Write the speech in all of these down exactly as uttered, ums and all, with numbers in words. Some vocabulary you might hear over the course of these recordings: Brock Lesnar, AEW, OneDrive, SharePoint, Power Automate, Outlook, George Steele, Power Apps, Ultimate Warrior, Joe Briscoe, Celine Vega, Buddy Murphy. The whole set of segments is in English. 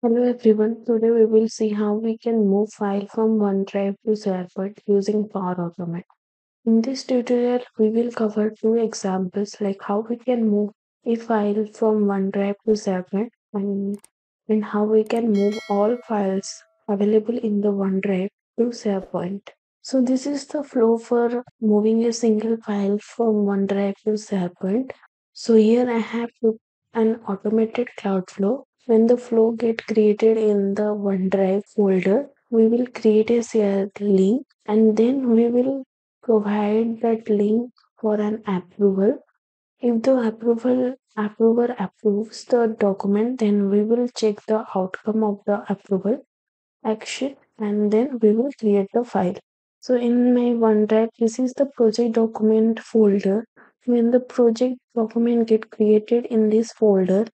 Hello everyone, today we will see how we can move file from OneDrive to SharePoint using Power Automate. In this tutorial, we will cover two examples like how we can move a file from OneDrive to SharePoint and, and how we can move all files available in the OneDrive to SharePoint. So this is the flow for moving a single file from OneDrive to SharePoint. So here I have an automated cloud flow. When the flow gets created in the OneDrive folder, we will create a shared link and then we will provide that link for an approval. If the approval approver approves the document, then we will check the outcome of the approval action and then we will create the file. So in my OneDrive, this is the project document folder. When the project document gets created in this folder,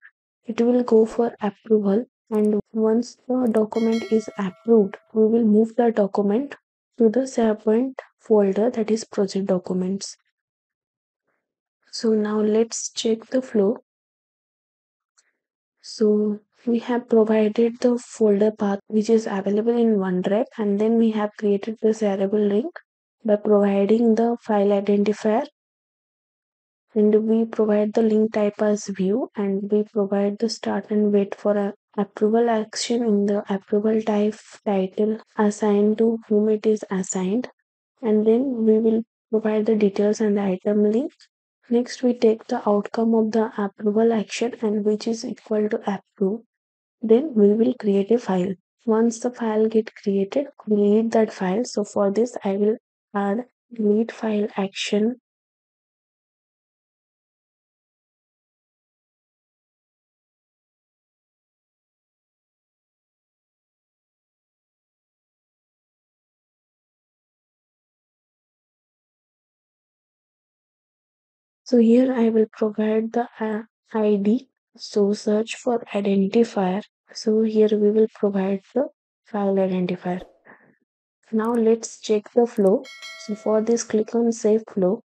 it will go for approval, and once the document is approved, we will move the document to the SharePoint folder, that is project documents. So now let's check the flow. So we have provided the folder path which is available in OneDrive, and then we have created the shareable link by providing the file identifier. And we provide the link type as view, and we provide the start and wait for an approval action in the approval type title assigned to whom it is assigned. And then we will provide the details and the item link. Next, we take the outcome of the approval action and which is equal to approve. Then we will create a file. Once the file gets created, delete that file. So for this, I will add delete file action. So here I will provide the uh, I D, so search for identifier. So here we will provide the file identifier. Now let's check the flow. So for this, click on Save Flow.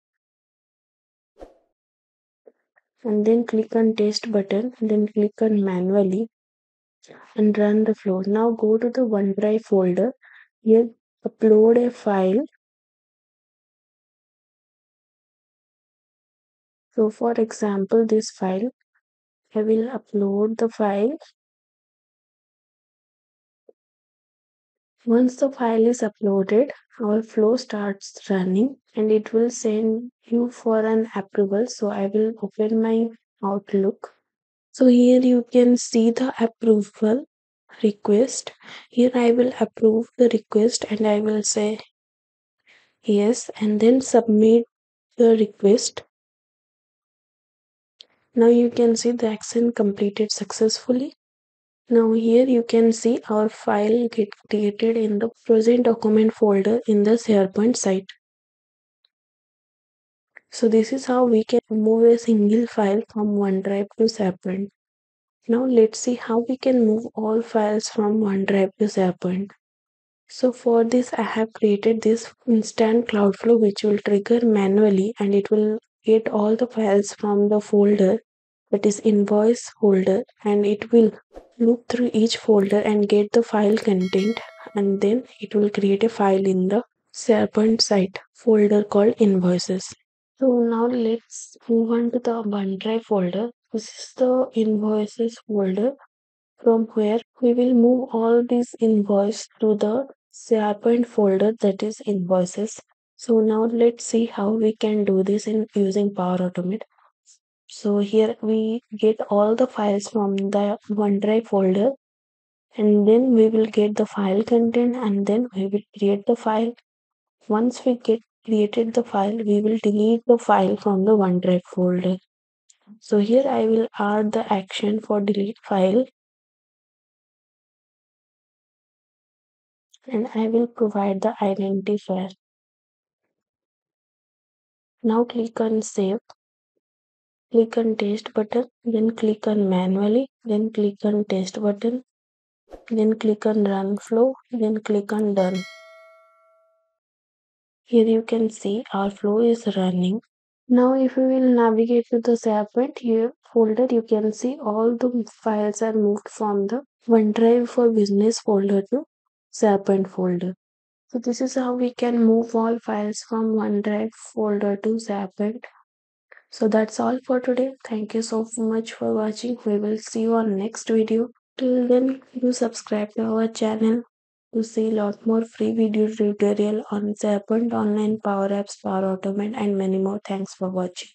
And then click on Test button, and then click on Manually and run the flow. Now go to the OneDrive folder. Here upload a file. So for example, this file, I will upload the file. Once the file is uploaded, our flow starts running and it will send you for an approval. So I will open my Outlook. So here you can see the approval request. Here I will approve the request and I will say yes and then submit the request. Now you can see the action completed successfully. Now here you can see our file get created in the project document folder in the SharePoint site. So this is how we can move a single file from OneDrive to SharePoint. Now let's see how we can move all files from OneDrive to SharePoint. So for this, I have created this instant cloud flow which will trigger manually, and it will get all the files from the folder, that is invoice folder, and it will loop through each folder and get the file content, and then it will create a file in the SharePoint site folder called invoices. So now let's move on to the OneDrive folder. This is the invoices folder from where we will move all these invoices to the SharePoint folder, that is invoices. So now let's see how we can do this in using Power Automate. So here we get all the files from the OneDrive folder, and then we will get the file content, and then we will create the file. Once we get created the file, we will delete the file from the OneDrive folder. So here I will add the action for delete file. And I will provide the identifier. Now click on Save, click on Test button, then click on Manually, then click on Test button, then click on Run Flow, then click on Done. Here you can see our flow is running. Now if you will navigate to the SharePoint here folder, you can see all the files are moved from the OneDrive for business folder to SharePoint folder. So this is how we can move all files from OneDrive folder to SharePoint. So that's all for today. Thank you so much for watching. We will see you on next video. Till then, do subscribe to our channel to see lot more free video tutorial on SharePoint Online, Power Apps, Power Automate and many more. Thanks for watching.